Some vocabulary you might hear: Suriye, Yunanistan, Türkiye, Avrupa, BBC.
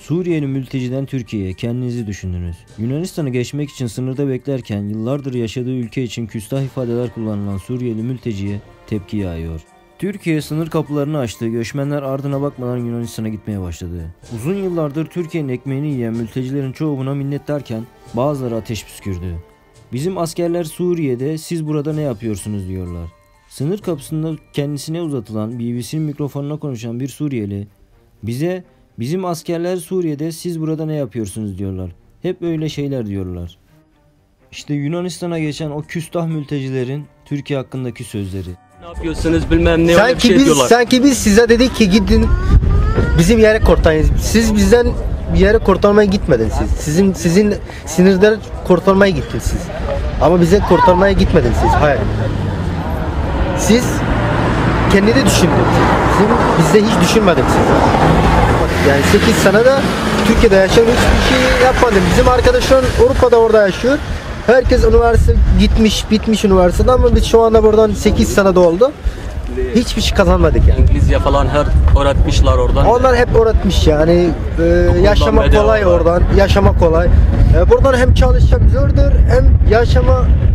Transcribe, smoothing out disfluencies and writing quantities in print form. Suriyeli mülteciden Türkiye'ye kendinizi düşündünüz. Yunanistan'ı geçmek için sınırda beklerken yıllardır yaşadığı ülke için küstah ifadeler kullanılan Suriyeli mülteciye tepki yağıyor. Türkiye sınır kapılarını açtı, göçmenler ardına bakmadan Yunanistan'a gitmeye başladı. Uzun yıllardır Türkiye'nin ekmeğini yiyen mültecilerin çoğu buna minnettarken bazıları ateş püskürdü. Bizim askerler Suriye'de, siz burada ne yapıyorsunuz diyorlar. Sınır kapısında kendisine uzatılan BBC'nin mikrofonuna konuşan bir Suriyeli bize "Bizim askerler Suriye'de, siz burada ne yapıyorsunuz?" diyorlar. Hep öyle şeyler diyorlar. İşte Yunanistan'a geçen o küstah mültecilerin Türkiye hakkındaki sözleri. Ne yapıyorsunuz bilmem ne, öyle bir şey diyorlar. Sanki biz size dedik ki gidin bizim yere kurtarın. Siz bizden bir yere kurtarmaya gitmediniz siz. Sizin sinirleri kurtarmaya gittiniz siz. Ama bize kurtarmaya gitmediniz siz. Hayır. Siz kendini düşündünüz. Bizde hiç düşünmediniz siz. Yani 8 sene de Türkiye'de yaşayan hiçbir şey yapmadım. Bizim arkadaşlar Avrupa'da orada yaşıyor. Herkes üniversite gitmiş, bitmiş üniversiteden ama biz şu anda buradan 8 sene de oldu. Hiçbir şey kazanmadık yani. İngilizce falan her öğretmişler oradan. Onlar hep öğretmiş yani. Yaşamak kolay oradan. Yaşamak kolay. Buradan hem çalışacak zordur hem yaşama